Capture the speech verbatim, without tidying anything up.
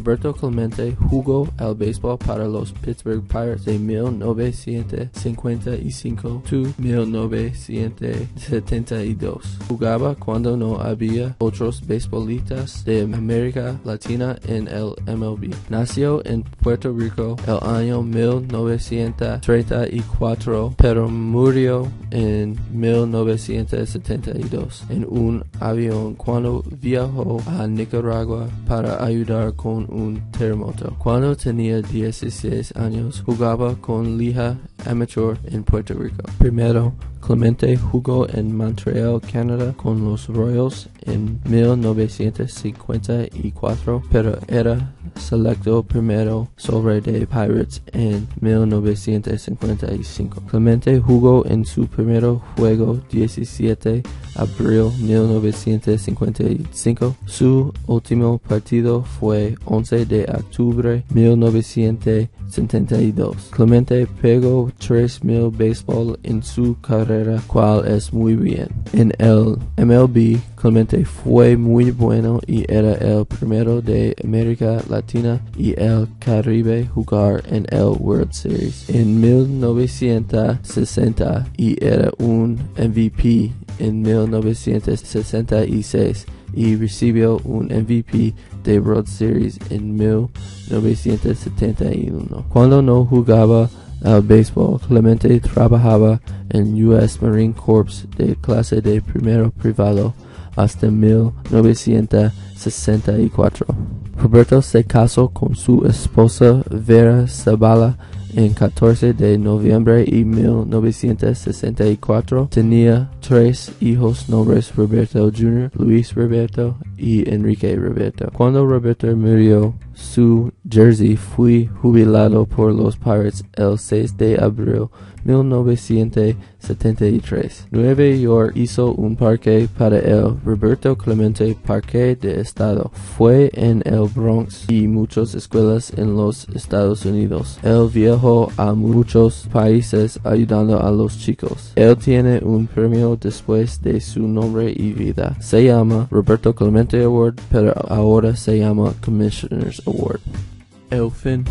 Roberto Clemente jugó al béisbol para los Pittsburgh Pirates de mil novecientos cincuenta y cinco a mil novecientos setenta y dos. Jugaba cuando no había otros beisbolistas de América Latina en el M L B. Nació en Puerto Rico el año mil novecientos treinta y cuatro, pero murió en mil novecientos setenta y dos en un avión cuando viajó a Nicaragua para ayudar con un terremoto. Cuando tenía dieciséis años, jugaba con Liga Amateur en Puerto Rico. Primero, Clemente jugó en Montreal, Canadá, con los Royals en mil novecientos cincuenta y cuatro, pero era selecto primero sobre de Pirates en mil novecientos cincuenta y cinco. Clemente jugó en su primer juego diecisiete de abril de mil novecientos cincuenta y cinco. Su último partido fue once de octubre de mil novecientos setenta y dos. Clemente pegó tres mil béisbol en su carrera, cual es muy bien. En el M L B, Clemente fue muy bueno y era el primero de América Latina y el Caribe jugar en el World Series en mil novecientos sesenta y era un M V P en mil novecientos sesenta y seis y recibió un M V P de World Series en mil novecientos setenta y uno. Cuando no jugaba al béisbol, Clemente trabajaba en U S Marine Corps de clase de primero privado hasta mil novecientos sesenta y cuatro. Roberto se casó con su esposa Vera Sabala en catorce de noviembre de mil novecientos sesenta y cuatro. Tenía tres hijos nombres Roberto junior, Luis Roberto y Enrique Roberto. Cuando Roberto murió, su jersey fue jubilado por los Pirates el seis de abril de mil novecientos setenta y tres. Nueva York hizo un parque para el Roberto Clemente Parque de Estado. Fue en el Bronx y muchas escuelas en los Estados Unidos. Él viajó a muchos países ayudando a los chicos. Él tiene un premio después de su nombre y vida. Se llama Roberto Clemente Award, pero ahora se llama Commissioner's Award. El fin.